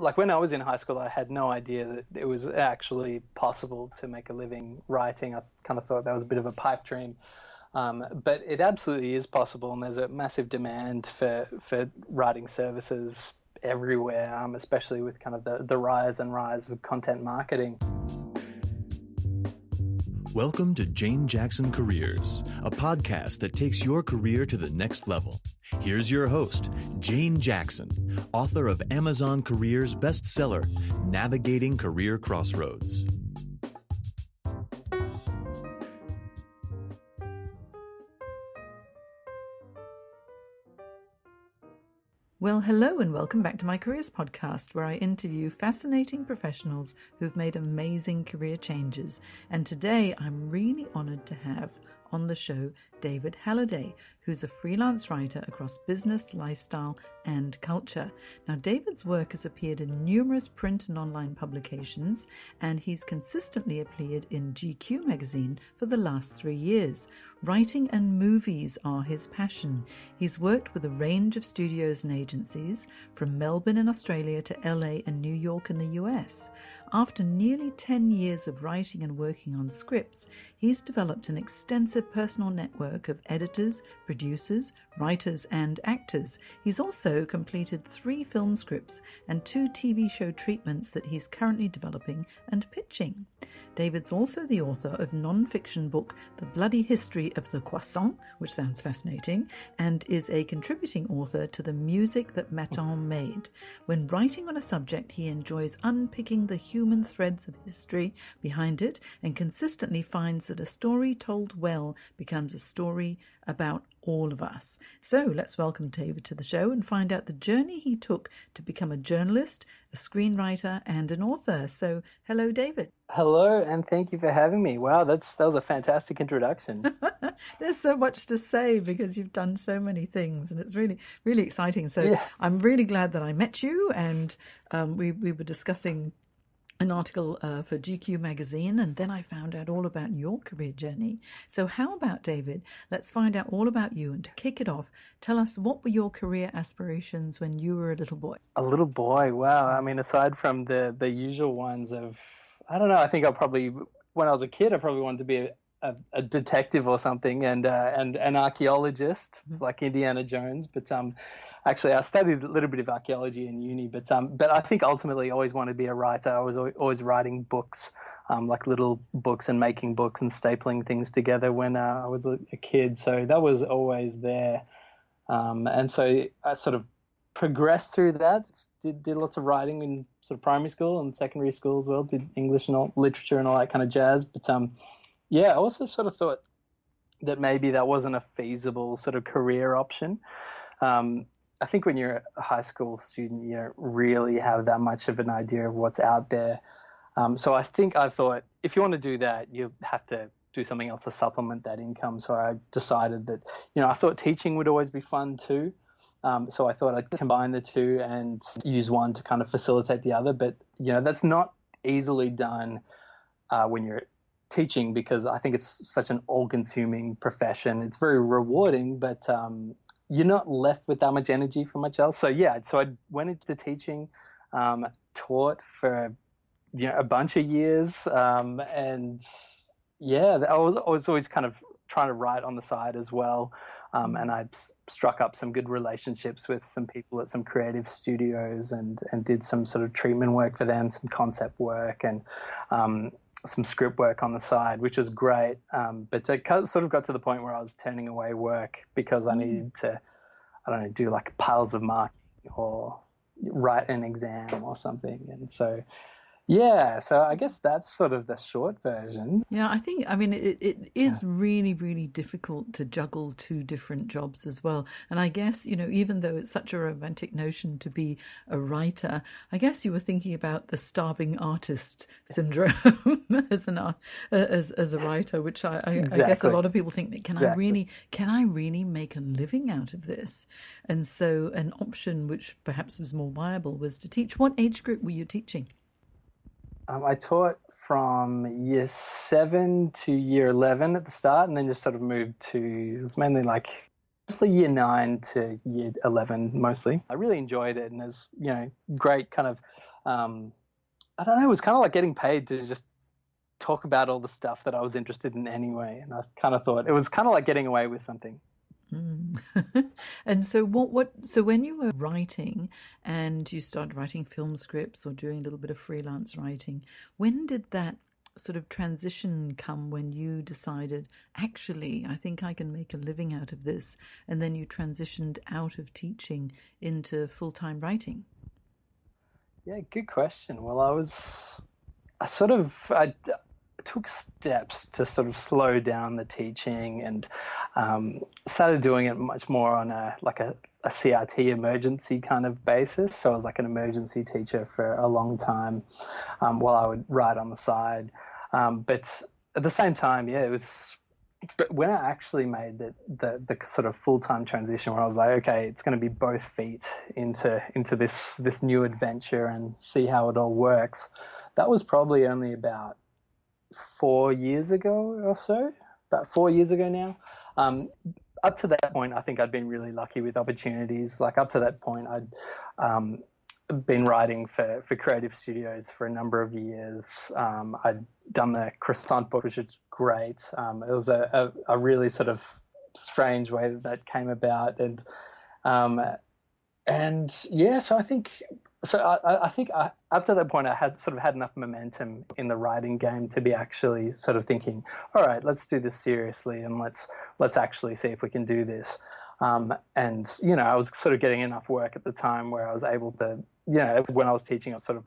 like when I was in high school, I had no idea that it was actually possible to make a living writing. I kind of thought that was a bit of a pipe dream. But it absolutely is possible, and there's a massive demand for writing services everywhere, especially with kind of the rise and rise of content marketing. Welcome to Jane Jackson Careers, a podcast that takes your career to the next level. Here's your host, Jane Jackson, author of Amazon Careers bestseller, Navigating Career Crossroads. Well, hello and welcome back to my Careers Podcast, where I interview fascinating professionals who've made amazing career changes. And today I'm really honoured to have on the show David Halliday, who's a freelance writer across business, lifestyle and culture. Now, David's work has appeared in numerous print and online publications, and he's consistently appeared in GQ magazine for the last 3 years. Writing and movies are his passion. He's worked with a range of studios and agencies, from Melbourne in Australia to LA and New York in the US. After nearly 10 years of writing and working on scripts, he's developed an extensive personal network of editors, producers, writers and actors. He's also completed 3 film scripts and 2 TV show treatments that he's currently developing and pitching. David's also the author of non-fiction book The Bloody History of the Croissant, which sounds fascinating, and is a contributing author to the music that Maton made. When writing on a subject, he enjoys unpicking the human threads of history behind it and consistently finds that a story told well becomes a story about all of us. So let's welcome David to the show and find out the journey he took to become a journalist, a screenwriter and an author. So hello, David. Hello, and thank you for having me. Wow, that was a fantastic introduction. There's so much to say because you've done so many things, and it's really, really exciting. So yeah. I'm really glad that I met you, and we were discussing an article for GQ magazine, and then I found out all about your career journey. So how about, David, let's find out all about you, and to kick it off, tell us, what were your career aspirations when you were a little boy? A little boy, wow. I mean, aside from the usual ones of, I don't know, I think when I was a kid, I probably wanted to be a detective or something, and an archaeologist, like Indiana Jones. But actually, I studied a little bit of archaeology in uni, but I think ultimately I always wanted to be a writer. I was always writing books, like little books, and making books and stapling things together when I was a kid. So that was always there. And so I sort of progressed through that, did lots of writing in sort of primary school and secondary school as well, did English and all, literature and all that kind of jazz. But yeah, I also sort of thought that maybe that wasn't a feasible sort of career option. I think when you're a high school student, you don't really have that much of an idea of what's out there. So I think I thought, if you want to do that, you have to do something else to supplement that income. So I decided that, you know, I thought teaching would always be fun too. So I thought I'd combine the two and use one to kind of facilitate the other. But, you know, that's not easily done when you're teaching, because I think it's such an all-consuming profession. It's very rewarding, but you're not left with that much energy for much else. So yeah, so I went into teaching, taught for, you know, a bunch of years, and yeah, I was always kind of trying to write on the side as well, and I struck up some good relationships with some people at some creative studios, and did some sort of treatment work for them, some concept work, and some script work on the side, which was great. But it sort of got to the point where I was turning away work because I needed to, I don't know, do like piles of marking or write an exam or something. And so, yeah, so I guess that's sort of the short version. Yeah, I think, I mean, it is really, really difficult to juggle 2 different jobs as well. And I guess, you know, even though it's such a romantic notion to be a writer, I guess you were thinking about the starving artist syndrome as a writer, which exactly. I guess a lot of people think that can I really make a living out of this? And so an option which perhaps was more viable was to teach. What age group were you teaching? I taught from year 7 to year 11 at the start, and then just sort of moved to, it was mainly like mostly year 9 to year 11 mostly. I really enjoyed it, and there's, you know, great kind of I don't know, it was kind of like getting paid to just talk about all the stuff that I was interested in anyway. And I kind of thought it was kind of like getting away with something. Mm. And so so when you were writing and you started writing film scripts or doing a little bit of freelance writing, when did that sort of transition come when you decided, actually, I think I can make a living out of this? And then you transitioned out of teaching into full-time writing. Yeah, good question. Well, I took steps to sort of slow down the teaching and started doing it much more on a CRT emergency kind of basis. So I was like an emergency teacher for a long time while I would write on the side. But at the same time, yeah, it was when I actually made the sort of full-time transition where I was like, okay, it's going to be both feet into this new adventure and see how it all works. That was probably only about 4 years ago or so, about 4 years ago now. Up to that point, I think I'd been really lucky with opportunities. Like up to that point, I'd been writing for creative studios for a number of years. I'd done the Croissant book, which was great. It was a really sort of strange way that came about. And yeah, so I think... So I think up to that point I had sort of had enough momentum in the writing game to be actually sort of thinking, all right, let's do this seriously and let's actually see if we can do this. And, you know, I was sort of getting enough work at the time where I was able to, you know, when I was teaching, I was sort of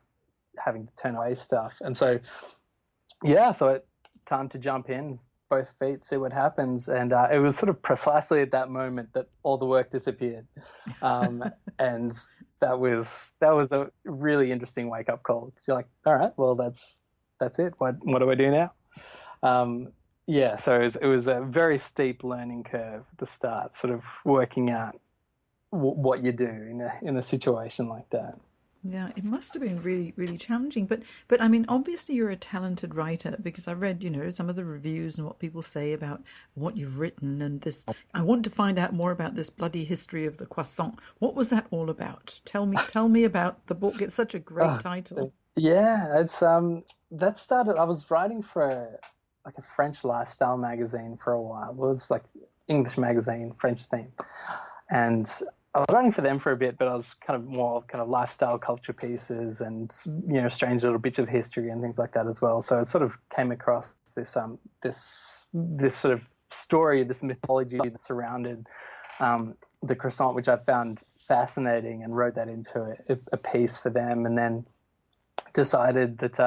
having to turn away stuff. And so, yeah, I thought time to jump in, both feet, see what happens. And it was sort of precisely at that moment that all the work disappeared. And that was a really interesting wake-up call. You're like, all right, well, that's it. What do I do now? Yeah, so it was a very steep learning curve at the start, sort of working out what you do in a situation like that. Yeah, it must have been really, really challenging. But I mean, obviously you're a talented writer because I read, you know, some of the reviews and what people say about what you've written and this. I want to find out more about this bloody history of the croissant. What was that all about? Tell me about the book. It's such a great title. Yeah, it's that started. I was writing for a French lifestyle magazine for a while. Well, it's like English magazine, French theme, and I was writing for them for a bit, but I was kind of more kind of lifestyle culture pieces and, you know, strange little bits of history and things like that as well. So I sort of came across this this sort of story, this mythology that surrounded the croissant, which I found fascinating and wrote that into a piece for them. And then decided that,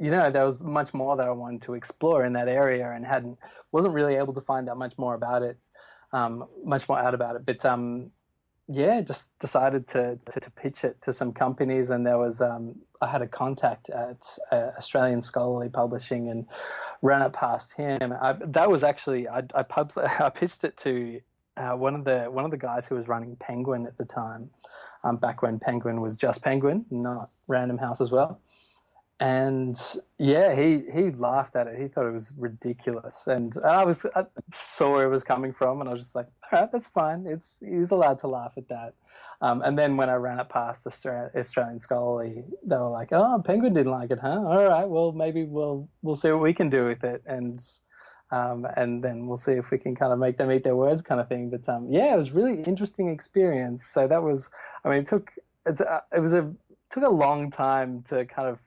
you know, there was much more that I wanted to explore in that area and wasn't really able to find out much more out about it. But, yeah, just decided to pitch it to some companies, and there was I had a contact at Australian Scholarly Publishing and ran it past him. I pitched it to one of the guys who was running Penguin at the time, back when Penguin was just Penguin, not Random House as well. And yeah, he laughed at it. He thought it was ridiculous, and I saw where it was coming from, and I was just like, all right, that's fine. He's allowed to laugh at that. And then when I ran it past Australian Scholarly, they were like, oh, Penguin didn't like it, huh? All right, well, maybe we'll see what we can do with it, and then we'll see if we can kind of make them eat their words, kind of thing. But yeah, it was a really interesting experience. So that was, I mean, it took a long time to kind of,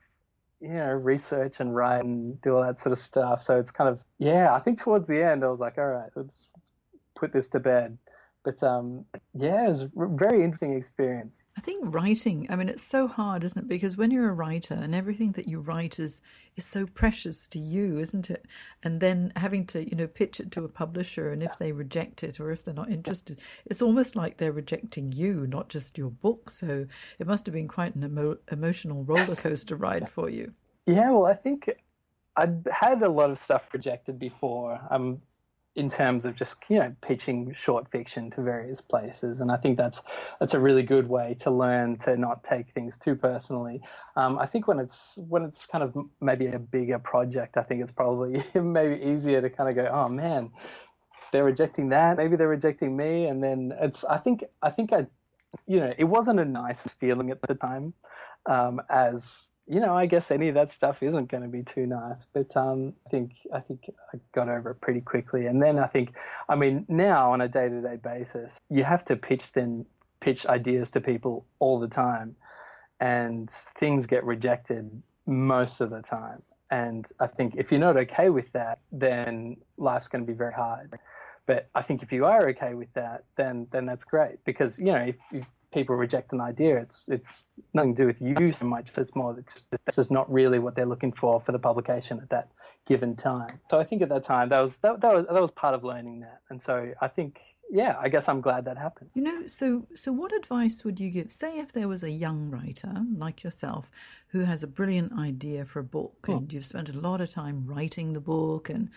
you know, research and write and do all that sort of stuff. So it's kind of, yeah, I think towards the end I was like, all right, let's put this to bed. But yeah, it was a very interesting experience. I think writing, I mean, it's so hard, isn't it? Because when you're a writer and everything that you write is so precious to you, isn't it? And then having to, you know, pitch it to a publisher, and if they reject it or if they're not interested, it's almost like they're rejecting you, not just your book. So it must have been quite an emotional roller coaster ride for you. Yeah, well, I think I'd had a lot of stuff rejected before. In terms of just, you know, pitching short fiction to various places. And I think that's a really good way to learn to not take things too personally. I think when it's kind of maybe a bigger project, I think it's probably maybe easier to kind of go, oh man, they're rejecting that. Maybe they're rejecting me. And then I think I you know, it wasn't a nice feeling at the time, as you know, I guess any of that stuff isn't going to be too nice. But I think I got over it pretty quickly. And then now on a day-to-day basis, you have to pitch ideas to people all the time, and things get rejected most of the time. And I think if you're not okay with that, then life's going to be very hard. But I think if you are okay with that, then that's great, because, you know, if people reject an idea, it's nothing to do with you so much. It's more that this is not really what they're looking for the publication at that given time. So I think at that time that was part of learning that. And so I think, yeah, I guess I'm glad that happened. You know, so what advice would you give, say if there was a young writer like yourself who has a brilliant idea for a book, and you've spent a lot of time writing the book and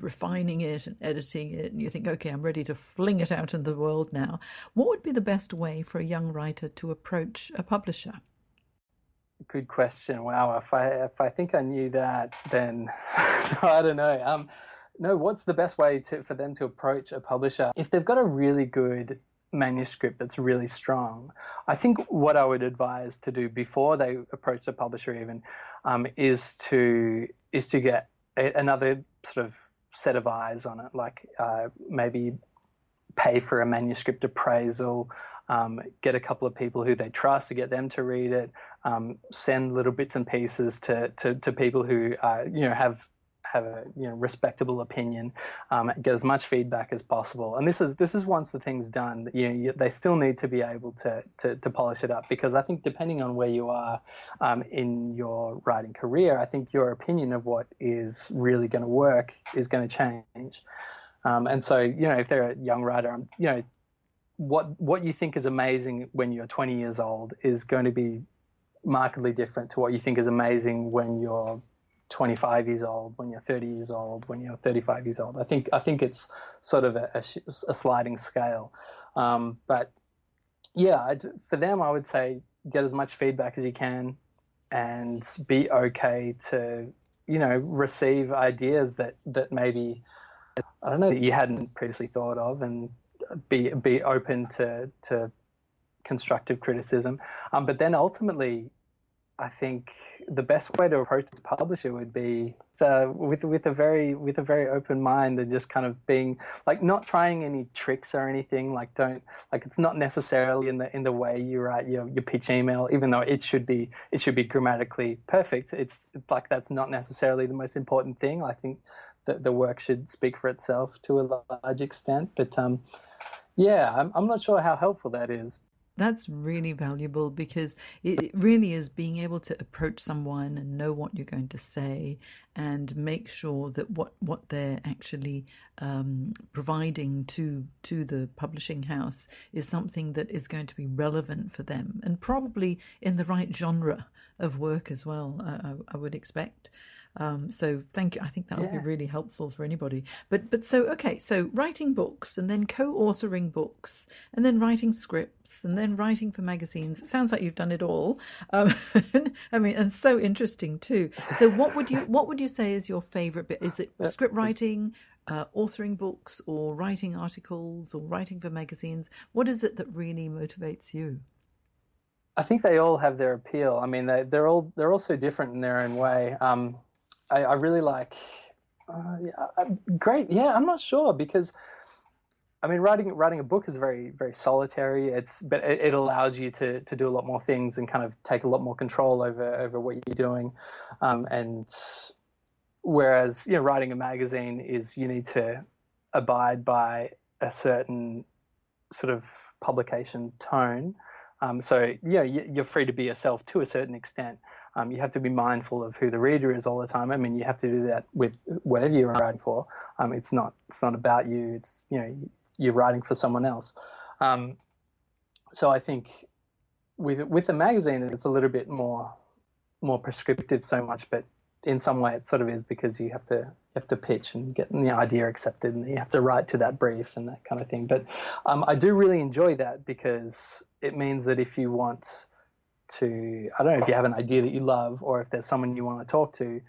refining it and editing it, and you think, okay, I'm ready to fling it out in the world now. What would be the best way for a young writer to approach a publisher? Good question. Wow, if I think I knew that, then I don't know. No, what's the best way for them to approach a publisher? If they've got a really good manuscript that's really strong, I think what I would advise to do before they approach the publisher even is to get another sort of set of eyes on it, like maybe pay for a manuscript appraisal, get a couple of people who they trust to get them to read it, send little bits and pieces to people who have a respectable opinion, get as much feedback as possible. And this is once the thing's done, that they still need to be able to polish it up, because I think depending on where you are in your writing career, I think your opinion of what is really going to work is going to change. And so, if they're a young writer, what you think is amazing when you're 20 years old is going to be markedly different to what you think is amazing when you're 25 years old, when you're 30 years old, when you're 35 years old. I think it's sort of a sliding scale. But yeah, for them, I would say get as much feedback as you can and be okay to, receive ideas that maybe, I don't know, that you hadn't previously thought of, and be open to constructive criticism. But then ultimately, I think the best way to approach the publisher would be with a very open mind, and just kind of being like, not trying any tricks or anything. Like, it's not necessarily in the way you write your pitch email, even though it should be grammatically perfect. It's like, that's not necessarily the most important thing. I think that the work should speak for itself to a large extent. But I'm not sure how helpful that is. That's really valuable, because it really is being able to approach someone and know what you're going to say, and make sure that what they're actually providing to the publishing house is something that is going to be relevant for them, and probably in the right genre of work as well, I would expect. So thank you. I think that would be really helpful for anybody. But so writing books, and then co-authoring books, and then writing scripts, and then writing for magazines. It sounds like you've done it all. And so interesting too. So what would you say is your favorite bit? Is it script writing, authoring books, or writing articles, or writing for magazines? What is it that really motivates you? I think they all have their appeal. I mean, they're all so different in their own way. I really like, great. Yeah, I'm not sure, because writing a book is very, very solitary. But it allows you to do a lot more things and kind of take a lot more control over what you're doing. And whereas, writing a magazine is, you need to abide by a certain sort of publication tone. So you're free to be yourself to a certain extent. You have to be mindful of who the reader is all the time. I mean, you have to do that with whatever you're writing for. It's not about you. It's, you're writing for someone else. So I think with a magazine, it's a little bit more prescriptive so much, but in some way it sort of is, because you have to pitch and get the idea accepted, and you have to write to that brief and that kind of thing. But I do really enjoy that, because it means that if you want to, I don't know, if you have an idea that you love, or if there's someone you want to talk to,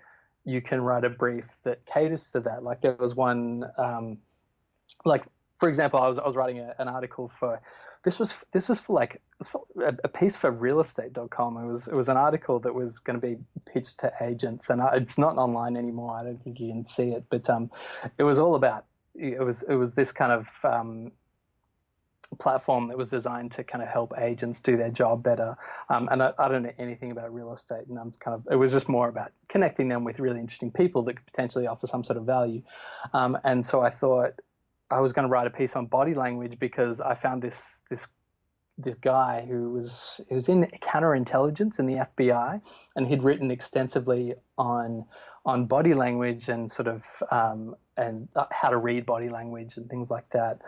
you can write a brief that caters to that. Like there was one, for example, I was writing an article for This was for like a piece for realestate.com. It was an article that was going to be pitched to agents, and it's not online anymore. I don't think you can see it, but it was all about it was this kind of platform that was designed to kind of help agents do their job better. And I don't know anything about real estate, and it was just more about connecting them with really interesting people that could potentially offer some sort of value. And so I thought I was going to write a piece on body language, because I found this guy who was in counterintelligence in the FBI, and he'd written extensively on body language and sort of and how to read body language and things like that.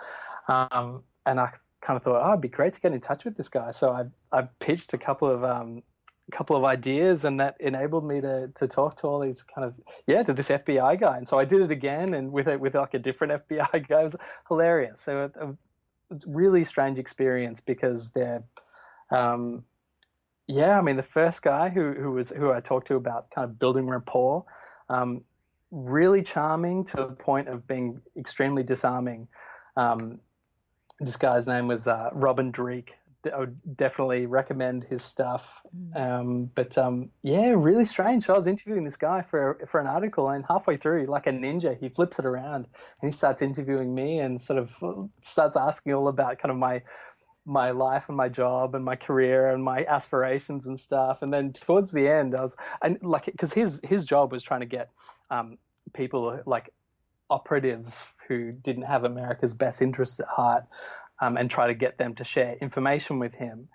And I kind of thought, oh, it'd be great to get in touch with this guy. So I pitched a couple of ideas, and that enabled me to talk to all these to this FBI guy. And so I did it again, and with like a different FBI guy. It was hilarious. So it's a really strange experience, because they're, the first guy who I talked to about kind of building rapport, really charming to the point of being extremely disarming. This guy's name was Robin Dreek. I would definitely recommend his stuff. Really strange. So I was interviewing this guy for an article, and halfway through, like a ninja, he flips it around and he starts interviewing me and sort of starts asking all about kind of my life and my job and my career and my aspirations and stuff. And then towards the end, because his job was trying to get people like operatives who didn't have America's best interests at heart, and try to get them to share information with him.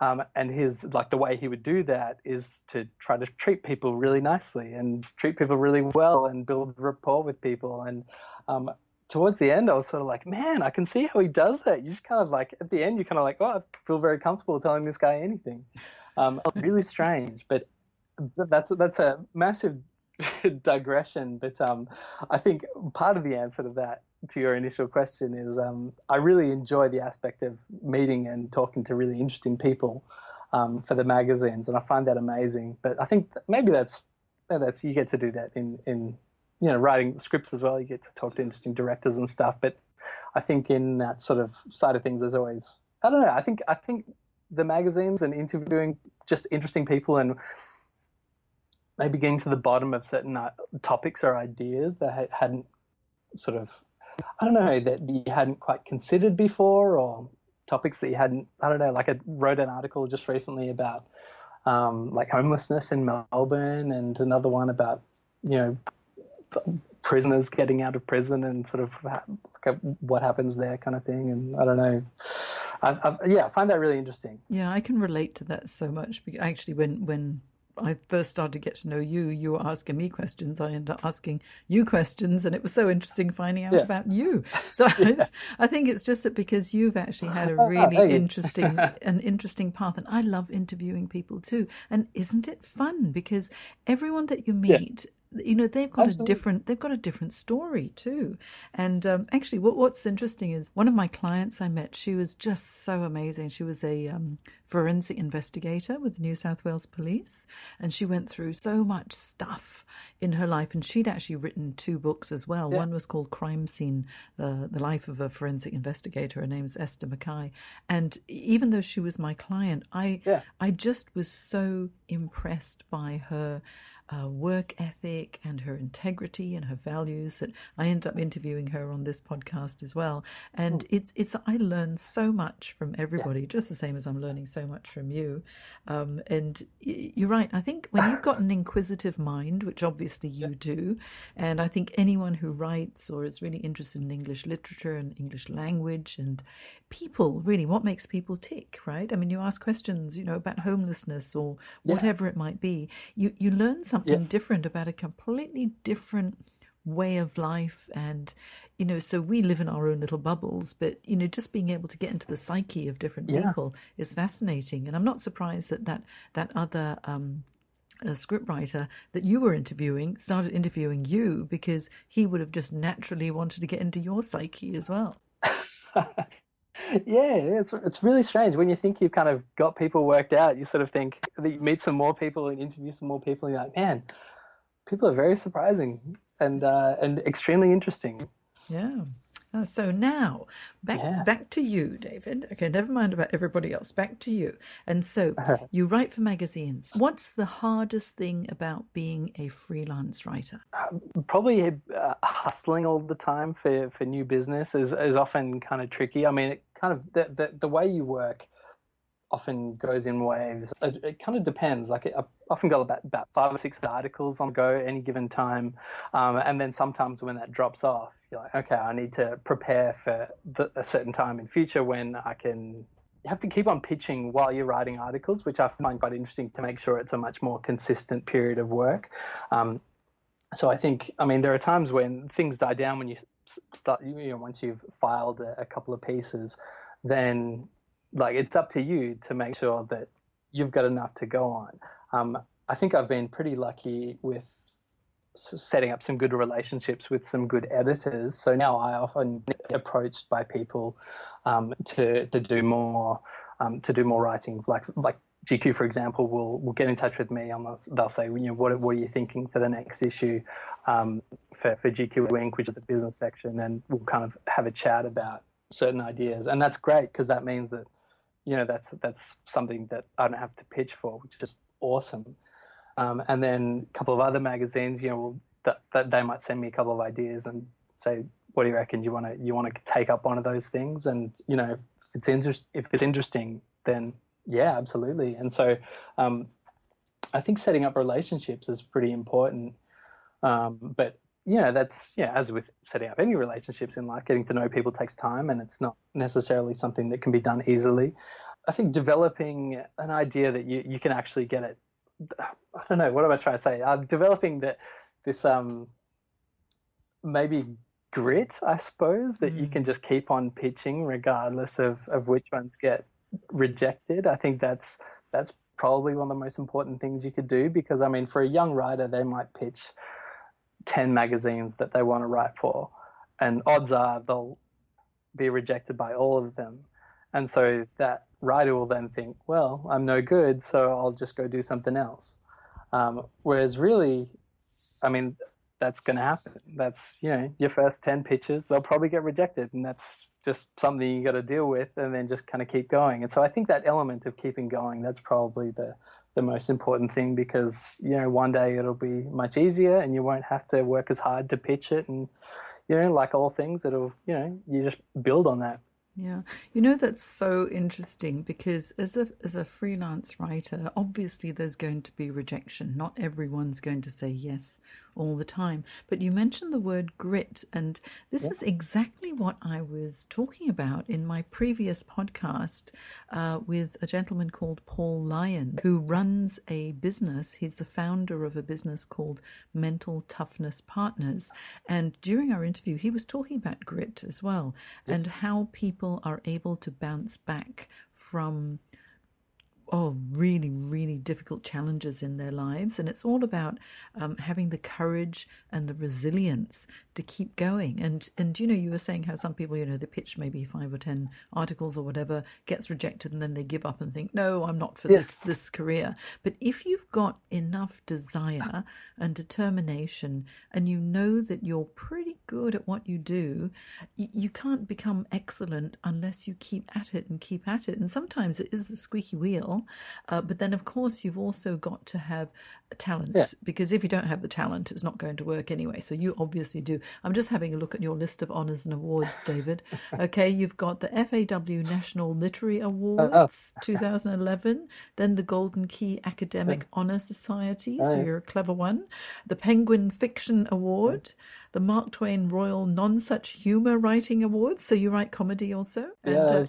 And the way he would do that is to try to treat people really nicely and treat people really well and build rapport with people. And towards the end, I was sort of like, man, I can see how he does that. You just kind of like, at the end, you're kind of like, oh, I feel very comfortable telling this guy anything. Really strange, but that's a massive digression. But I think part of the answer to that, to your initial question, is I really enjoy the aspect of meeting and talking to really interesting people for the magazines, and I find that amazing. But I think maybe that's you get to do that in writing scripts as well. You get to talk to interesting directors and stuff. But I think in that sort of side of things, there's always, I don't know. I think the magazines and interviewing just interesting people and maybe getting to the bottom of certain topics or ideas that hadn't sort of, I don't know, that you hadn't quite considered before, or topics that you hadn't, I don't know, like I wrote an article just recently about like homelessness in Melbourne, and another one about, prisoners getting out of prison and sort of what happens there kind of thing. And I don't know. I find that really interesting. Yeah, I can relate to that so much. Actually, when I first started to get to know you, you were asking me questions. I ended up asking you questions, and it was so interesting finding out about you. So yeah. I think it's just that because you've actually had a really interesting path. And I love interviewing people too. And isn't it fun? Because everyone that you meet, they've got a different story too. And actually, what's interesting is one of my clients I met, she was just so amazing. She was a forensic investigator with the New South Wales Police, and she went through so much stuff in her life. And she'd actually written two books as well. Yeah. One was called Crime Scene, the Life of a Forensic Investigator. Her name's Esther Mackay. And even though she was my client, I just was so impressed by her work ethic and her integrity and her values that I end up interviewing her on this podcast as well. And it's I learn so much from everybody, just the same as I'm learning so much from you. And you're right. I think when you've got an inquisitive mind, which obviously you do, and I think anyone who writes or is really interested in English literature and English language and people, really, what makes people tick, right? I mean, you ask questions, about homelessness or whatever it might be. You learn something different about a completely different way of life, and so we live in our own little bubbles, but just being able to get into the psyche of different people is fascinating. And I'm not surprised that other a scriptwriter that you were interviewing started interviewing you, because he would have just naturally wanted to get into your psyche as well. Yeah, it's really strange. When you think you've kind of got people worked out, you sort of think that you meet some more people and interview some more people, and you're like, man, people are very surprising and extremely interesting. Yeah. So now, back to you, David. Okay, never mind about everybody else. Back to you. And so you write for magazines. What's the hardest thing about being a freelance writer? Probably hustling all the time for new business is often kind of tricky. I mean, it kind of the way you work often goes in waves. It kind of depends. Like I often got about 5 or 6 articles on go any given time, and then sometimes when that drops off, you're like, okay, I need to prepare for a certain time in future when I can. You have to keep on pitching while you're writing articles, which I find quite interesting to make sure it's a much more consistent period of work. So I think, I mean, there are times when things die down when you start. You know, once you've filed a couple of pieces, then like it's up to you to make sure that you've got enough to go on. I think I've been pretty lucky with setting up some good relationships with some good editors. So now I often get approached by people to do more writing. Like GQ, for example, will get in touch with me. They'll say, you know, what are you thinking for the next issue for GQ Ink, which is the business section, and we'll kind of have a chat about certain ideas, and that's great because that means that, you know, that's something that I don't have to pitch for, which is just awesome. And then a couple of other magazines, you know, that they might send me a couple of ideas and say, what do you reckon? You want to take up one of those things? And you know, if it's interesting, then yeah, absolutely. And so I think setting up relationships is pretty important, but yeah, as with setting up any relationships in life, getting to know people takes time, and it's not necessarily something that can be done easily. I think developing an idea that you can actually get it. I don't know, what am I trying to say? I'm developing this maybe grit, I suppose, that you can just keep on pitching regardless of which ones get rejected. I think that's probably one of the most important things you could do, because I mean, for a young writer, they might pitch 10 magazines that they want to write for, and odds are they'll be rejected by all of them. And so that writer will then think, well, I'm no good, so I'll just go do something else. Whereas really, I mean, that's going to happen. That's, you know, your first 10 pitches, they'll probably get rejected, and that's just something you got to deal with and then just kind of keep going. And so I think that element of keeping going, that's probably the most important thing, because, you know, one day it'll be much easier and you won't have to work as hard to pitch it. And, you know, like all things, it'll, you know, you just build on that. Yeah. You know, that's so interesting, because as a freelance writer, obviously there's going to be rejection. Not everyone's going to say yes all the time. But you mentioned the word grit, and this is exactly what I was talking about in my previous podcast with a gentleman called Paul Lyon, who runs a business. He's the founder of a business called Mental Toughness Partners. And during our interview, he was talking about grit as well, and how people are able to bounce back from really, really difficult challenges in their lives. And it's all about having the courage and the resilience to keep going. And, you know, you were saying how some people, you know, they pitch maybe 5 or 10 articles or whatever, gets rejected, and then they give up and think, no, I'm not for this career. But if you've got enough desire and determination, and you know that you're pretty good at what you do, you can't become excellent unless you keep at it. And sometimes it is the squeaky wheel. But then, of course, you've also got to have talent, because if you don't have the talent, it's not going to work anyway. So you obviously do. I'm just having a look at your list of honours and awards, David. Okay, you've got the FAW National Literary Awards 2011, then the Golden Key Academic Honour Society, so you're a clever one, the Penguin Fiction Award, the Mark Twain Royal Nonsuch Humour Writing Awards, so you write comedy also. And,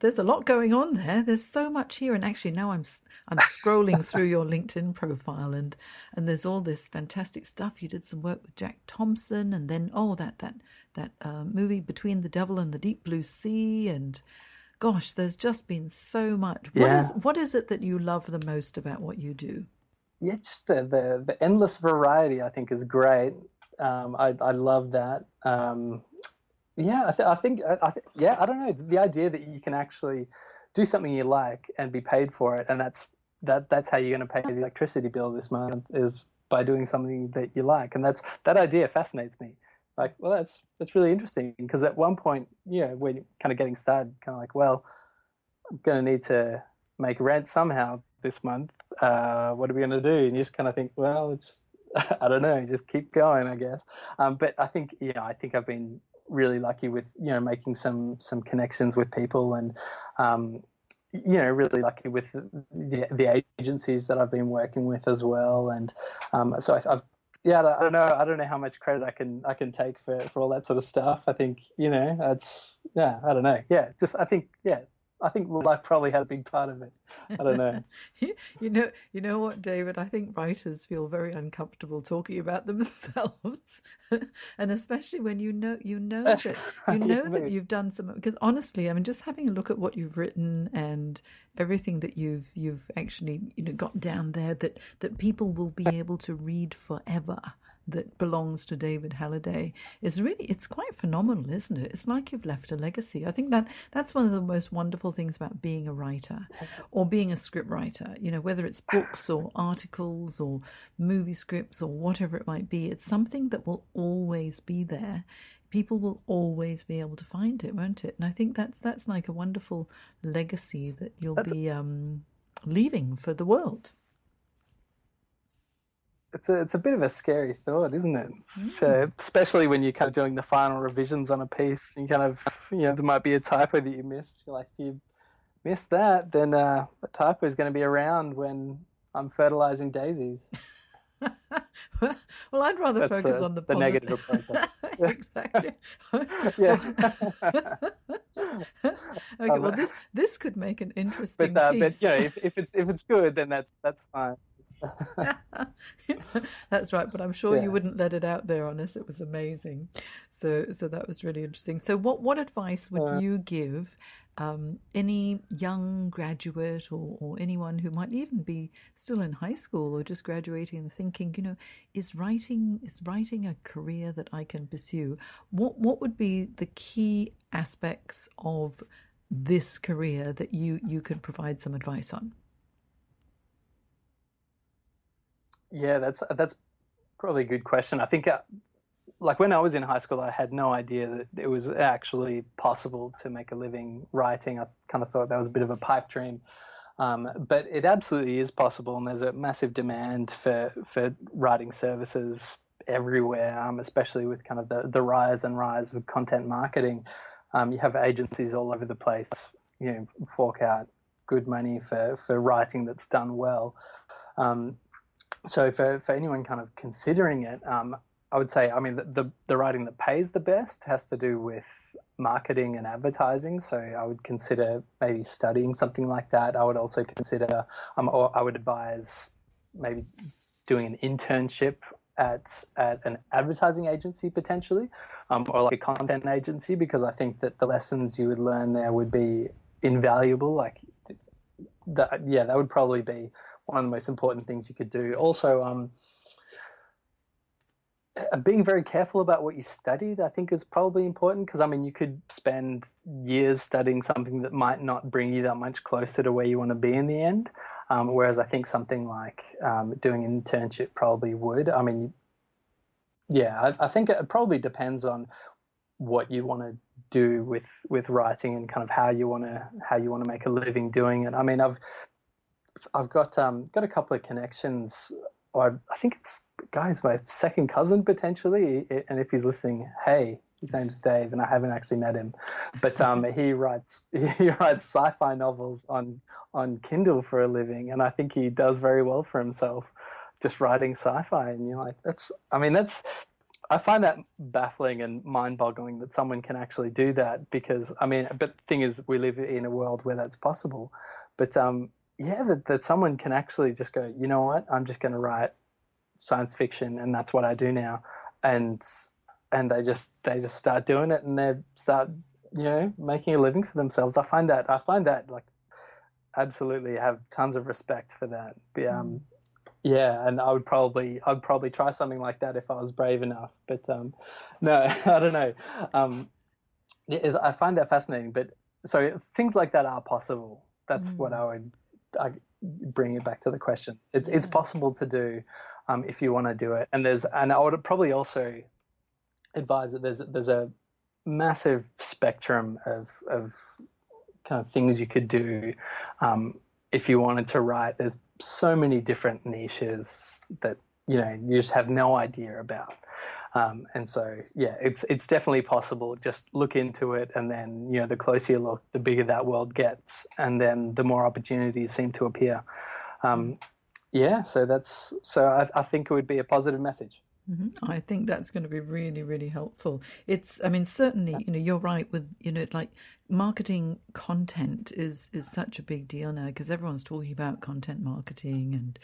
there's a lot going on there. There's so much here, and actually now I'm scrolling through your LinkedIn profile, and there's all this fantastic stuff. You did some work with Jack Thompson, and then that movie Between the Devil and the Deep Blue Sea, and gosh, there's just been so much. What is it that you love the most about what you do? Yeah, just the endless variety, I think, is great. I love that. Yeah, I think, I don't know, the idea that you can actually do something you like and be paid for it, and that's how you're going to pay the electricity bill this month, is by doing something that you like. And that idea fascinates me. Like, well, that's really interesting, because at one point, when you're kind of getting started, kind of like, well, I'm going to need to make rent somehow this month. What are we going to do? And you just kind of think, well, it's, I don't know, just keep going, I guess. But I think, I think I've been really lucky with, making some connections with people, and, really lucky with the agencies that I've been working with as well. And so I've, I don't know how much credit I can take for all that sort of stuff. I think, that's, I don't know. Yeah, just I think life probably had a big part of it. I don't know. You know what, David? I think writers feel very uncomfortable talking about themselves, and especially when you know that you've done some. Because honestly, I mean, just having a look at what you've written and everything that you've actually got down there that people will be able to read forever, that belongs to David Halliday, is really, it's quite phenomenal, isn't it? It's like you've left a legacy. I think that's one of the most wonderful things about being a writer or being a script writer, whether it's books or articles or movie scripts or whatever it might be. It's something that will always be there. People will always be able to find it, won't it? And I think that's like a wonderful legacy that you'll be leaving for the world. It's a bit of a scary thought, isn't it? So, especially when you're kind of doing the final revisions on a piece, and you kind of, there might be a typo that you missed. You're like, if you missed that, then the typo is going to be around when I'm fertilizing daisies. Well, I'd rather focus on the negative approach. Exactly. Okay. Well, this could make an interesting piece. But if it's good, then that's fine. That's right, but I'm sure you wouldn't let it out there unless it was amazing. So that was really interesting. So what advice would you give any young graduate or anyone who might even be still in high school or just graduating and thinking, is writing a career that I can pursue? What would be the key aspects of this career that you could provide some advice on? Yeah, that's probably a good question. I think, when I was in high school, I had no idea that it was actually possible to make a living writing. I kind of thought that was a bit of a pipe dream. But it absolutely is possible, and there's a massive demand for writing services everywhere, especially with kind of the rise of content marketing. You have agencies all over the place, fork out good money for writing that's done well. So for anyone kind of considering it, I would say, the writing that pays the best has to do with marketing and advertising. So I would consider maybe studying something like that. I would also consider, or I would advise maybe doing an internship at an advertising agency potentially, or like a content agency, because I think that the lessons you would learn there would be invaluable. Like, that would probably be one of the most important things you could do. Also, being very careful about what you studied, I think, is probably important, because, you could spend years studying something that might not bring you that much closer to where you want to be in the end, whereas I think something like doing an internship probably would. I think it probably depends on what you want to do with writing and kind of how you want to make a living doing it. I've got a couple of connections, or I think it's guy's my second cousin potentially, and if he's listening, hey, his name's Dave, and I haven't actually met him, but he writes sci-fi novels on Kindle for a living, and I think he does very well for himself, just writing sci-fi. And you're like, I find that baffling and mind-boggling that someone can actually do that, because but the thing is, we live in a world where that's possible, but that someone can actually just go, you know what, I'm just going to write science fiction, and that's what I do now, and they just start doing it, and they start making a living for themselves. I find that like, absolutely have tons of respect for that. And I'd probably try something like that if I was brave enough, but no, I don't know. I find that fascinating. But so things like that are possible. That's what I would bringing it back to the question. It's possible to do if you want to do it. And I would probably also advise that there's a massive spectrum of kind of things you could do if you wanted to write. There's so many different niches that you just have no idea about. And so, yeah, it's definitely possible. Just look into it, and then, the closer you look, the bigger that world gets, and then the more opportunities seem to appear. I think it would be a positive message. Mm-hmm. I think that's going to be really, really helpful. Certainly, you're right with, like marketing content is such a big deal now, because everyone's talking about content marketing and,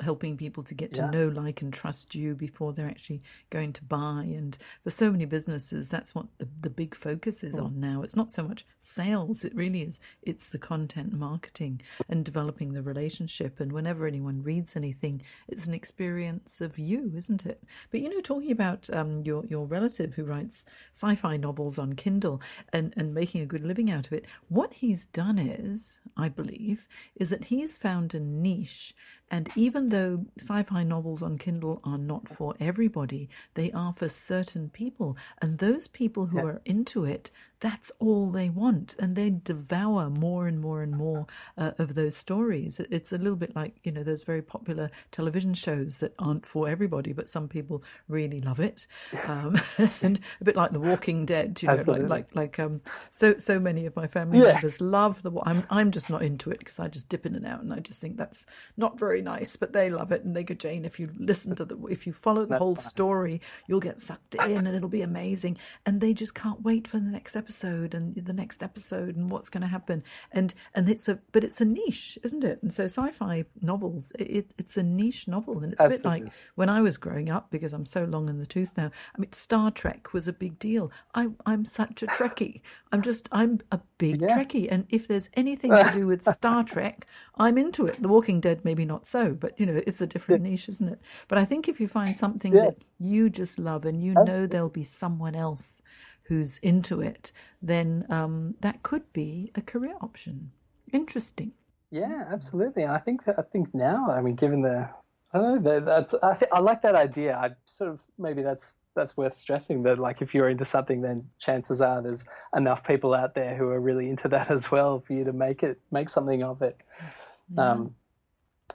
helping people to get to know, like, and trust you before they're actually going to buy. And there's so many businesses. That's what the big focus is on now. It's not so much sales. It really is. It's the content marketing and developing the relationship. And whenever anyone reads anything, it's an experience of you, isn't it? But talking about your relative who writes sci-fi novels on Kindle and making a good living out of it, what he's done is, I believe, is that he's found a niche. And even though sci-fi novels on Kindle are not for everybody, they are for certain people. And those people who are into it, that's all they want. And they devour more and more and more of those stories. It's a little bit like, those very popular television shows that aren't for everybody, but some people really love it. And a bit like The Walking Dead, so many of my family members love I'm just not into it, because I just dip in and out, and I just think that's not very nice, but they love it. And they go, Jane, if you follow the whole story, you'll get sucked in and it'll be amazing. And they just can't wait for the next episode and what's going to happen. And it's a niche, isn't it? And so sci-fi novels, it's a niche novel. And it's a bit like when I was growing up, because I'm so long in the tooth now. Star Trek was a big deal. I'm such a Trekkie. I'm a big Trekkie. And if there's anything to do with Star Trek, I'm into it. The Walking Dead, maybe not so, but it's a different niche, isn't it? But I think if you find something that you just love, and know there'll be someone else who's into it, then that could be a career option. Interesting. Yeah, absolutely. And I think now, given I like that idea. I sort of, maybe that's worth stressing, that like if you're into something, then chances are there's enough people out there who are really into that as well for you to make something of it.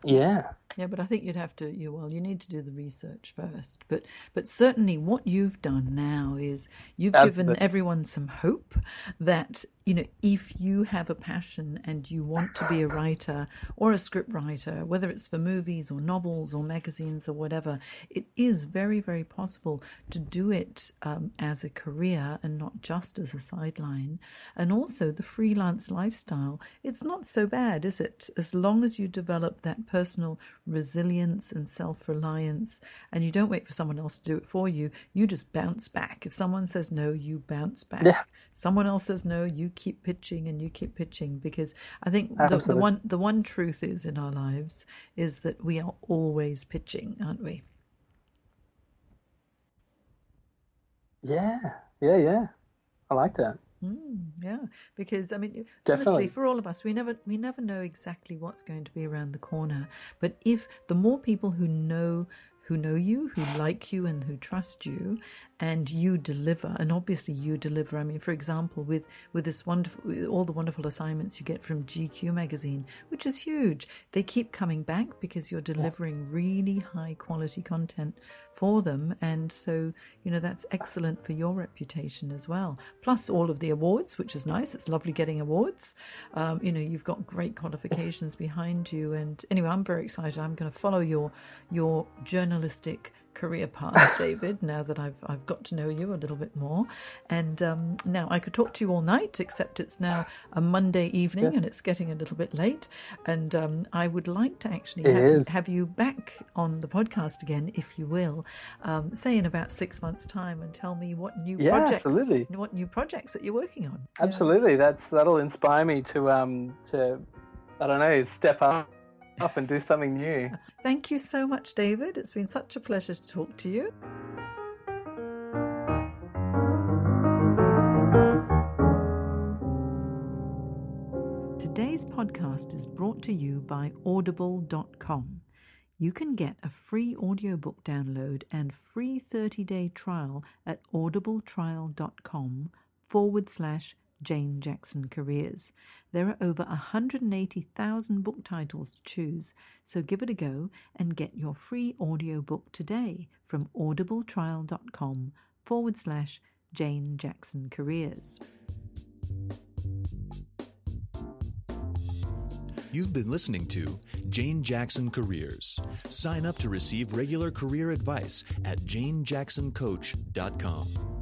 Yeah. Yeah, but I think you'd have to. You need to do the research first. But certainly, what you've done now is you've given everyone some hope that if you have a passion and you want to be a writer or a script writer, whether it's for movies or novels or magazines or whatever, it is very, very possible to do it as a career and not just as a sideline. And also the freelance lifestyle, it's not so bad, is it? As long as you develop that personal resilience and self-reliance, and you don't wait for someone else to do it for you, you just bounce back. If someone says no, you bounce back. Yeah. Someone else says no, you keep pitching and you keep pitching, because I think the one truth is in our lives is that we are always pitching, aren't we? Yeah. I like that. Because definitely. Honestly, for all of us, we never know exactly what's going to be around the corner. But if the more people who know you, who like you and who trust you, and you deliver, and obviously you deliver. For example, with this wonderful, all the wonderful assignments you get from GQ magazine, which is huge. They keep coming back because you're delivering really high quality content for them. And so, that's excellent for your reputation as well. Plus all of the awards, which is nice. It's lovely getting awards. You've got great qualifications behind you. And anyway, I'm very excited. I'm going to follow your journalistic career path, David, now that I've got to know you a little bit more. And now I could talk to you all night, except it's now a Monday evening and it's getting a little bit late. And I would like to actually have you back on the podcast again, if you will, say in about 6 months' time, and tell me what new projects that you're working on. Absolutely. That'll inspire me to step up and do something new. Thank you so much, David. It's been such a pleasure to talk to you. Today's podcast is brought to you by Audible.com. You can get a free audiobook download and free 30-day trial at audibletrial.com/Jane Jackson Careers. There are over 180,000 book titles to choose, so give it a go and get your free audiobook today from audibletrial.com/Jane Jackson Careers. You've been listening to Jane Jackson Careers. Sign up to receive regular career advice at janejacksoncoach.com.